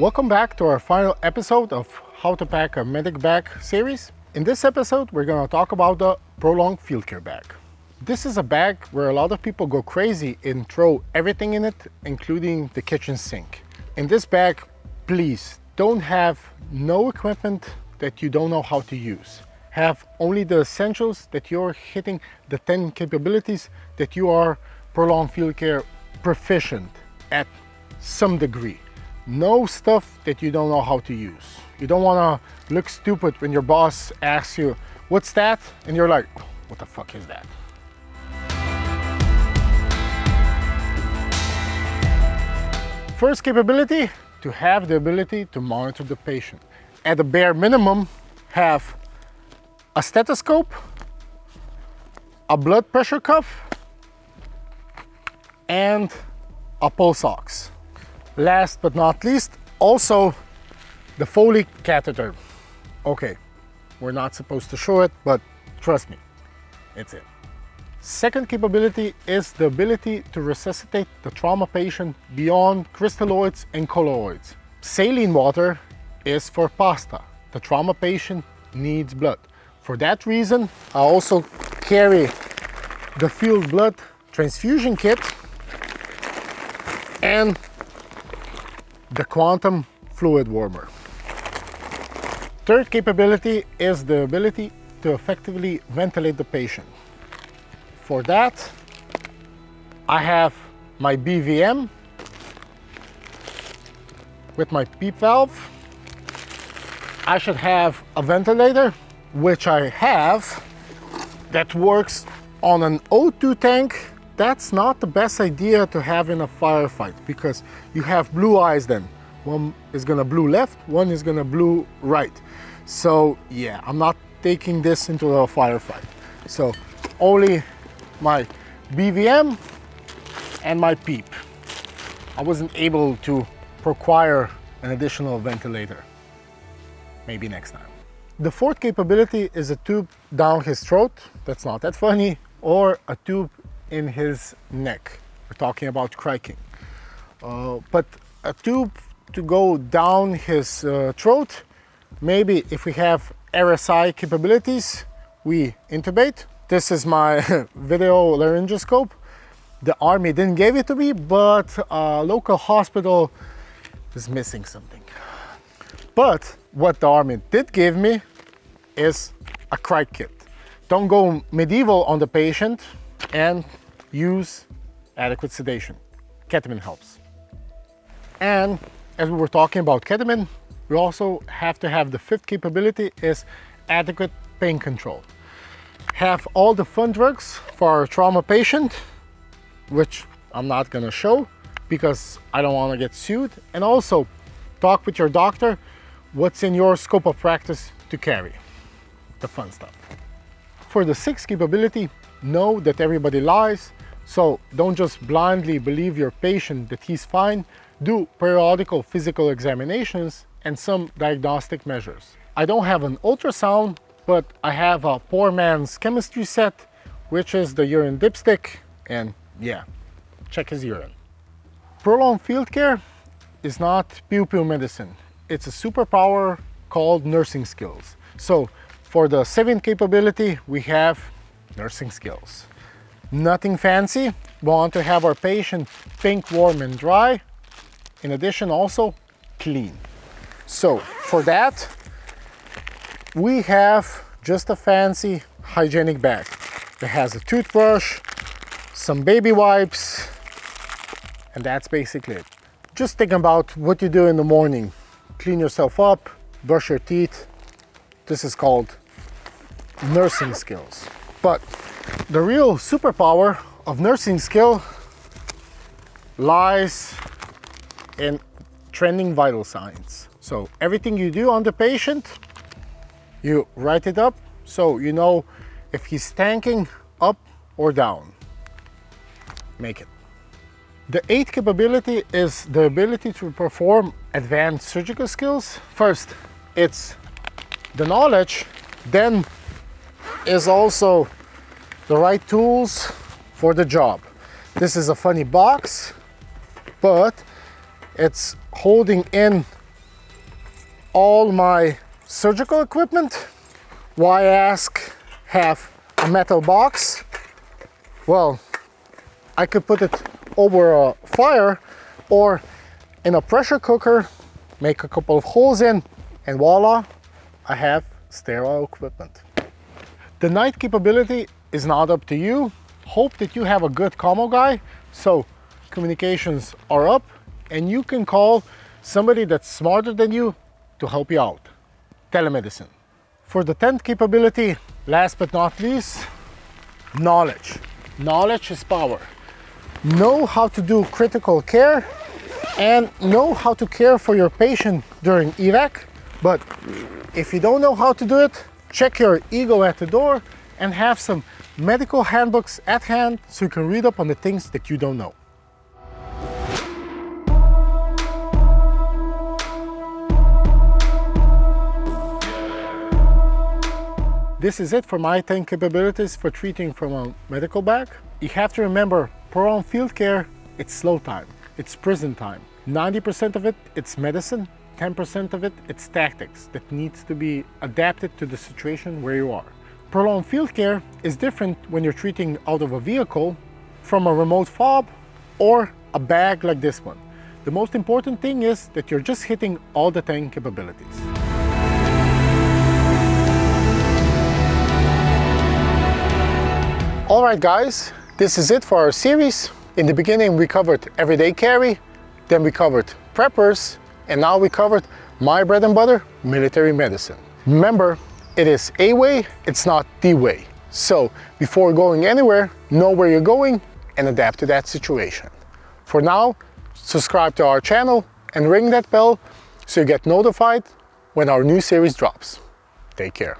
Welcome back to our final episode of How to Pack a Medic Bag series. In this episode, we're going to talk about the Prolonged Field Care bag. This is a bag where a lot of people go crazy and throw everything in it, including the kitchen sink. In this bag, please don't have no equipment that you don't know how to use. Have only the essentials that you're hitting, the 10 capabilities that you are Prolonged Field Care proficient at some degree. No stuff that you don't know how to use. You don't want to look stupid when your boss asks you, "What's that?" And you're like, "What the fuck is that?" First capability, to have the ability to monitor the patient. At the bare minimum, have a stethoscope, a blood pressure cuff, and a pulse ox. Last but not least, also the Foley catheter. Okay, we're not supposed to show it, but trust me, it's it. Second capability is the ability to resuscitate the trauma patient beyond crystalloids and colloids. Saline water is for pasta. The trauma patient needs blood. For that reason, I also carry the field blood transfusion kit and the quantum fluid warmer. Third capability is the ability to effectively ventilate the patient. For that, I have my BVM with my PEEP valve. I should have a ventilator, which I have, that works on an O2 tank. That's not the best idea to have in a firefight, because you have blue eyes then. One is gonna blue left, one is gonna blue right. So yeah, I'm not taking this into a firefight. So only my BVM and my PEEP. I wasn't able to procure an additional ventilator. Maybe next time. The fourth capability is a tube down his throat. That's not that funny. Or a tube in his neck. We're talking about cricking. But a tube to go down his throat, maybe if we have RSI capabilities, we intubate. This is my video laryngoscope. The army didn't give it to me, but a local hospital is missing something. But what the army did give me is a crick kit. Don't go medieval on the patient and use adequate sedation. Ketamine helps. And as we were talking about ketamine, we also have to have the fifth capability is adequate pain control. Have all the fun drugs for our trauma patient, which I'm not gonna show because I don't wanna get sued. And also talk with your doctor what's in your scope of practice to carry, the fun stuff. For the sixth capability, know that everybody lies, so don't just blindly believe your patient that he's fine. Do periodical physical examinations and some diagnostic measures. I don't have an ultrasound, but I have a poor man's chemistry set, which is the urine dipstick, and yeah, check his urine. Prolonged Field Care is not pew-pew medicine. It's a superpower called nursing skills. So for the seventh capability, we have nursing skills. Nothing fancy. We want to have our patient pink, warm, and dry. In addition, also clean. So for that, we have just a fancy hygienic bag that has a toothbrush, some baby wipes, and that's basically it. Just think about what you do in the morning. Clean yourself up, brush your teeth. This is called nursing skills. But the real superpower of nursing skill lies in trending vital signs. So everything you do on the patient, you write it up so you know if he's tanking up or down. Make it. The eighth capability is the ability to perform advanced surgical skills. First, it's the knowledge, then is also the right tools for the job. This is a funny box, but it's holding in all my surgical equipment. Why ask have a metal box? Well, I could put it over a fire or in a pressure cooker, make a couple of holes in, and voila, I have sterile equipment. The night capability is not up to you. Hope that you have a good commo guy, so communications are up and you can call somebody that's smarter than you to help you out. Telemedicine. For the tent capability, last but not least, knowledge. Knowledge is power. Know how to do critical care and know how to care for your patient during evac. But if you don't know how to do it, check your ego at the door and have some medical handbooks at hand so you can read up on the things that you don't know. This is it for my 10 capabilities for treating from a medical bag. You have to remember, prolonged field care, it's slow time, it's prison time. 90% of it, it's medicine. 10% of it, it's tactics that needs to be adapted to the situation where you are. Prolonged field care is different when you're treating out of a vehicle, from a remote fob, or a bag like this one. The most important thing is that you're just hitting all the 10 capabilities. All right, guys, this is it for our series. In the beginning, we covered everyday carry, then we covered preppers, and now we covered my bread and butter, military medicine. Remember, it is a way, it's not the way. So before going anywhere, know where you're going and adapt to that situation. For now, subscribe to our channel and ring that bell so you get notified when our new series drops. Take care.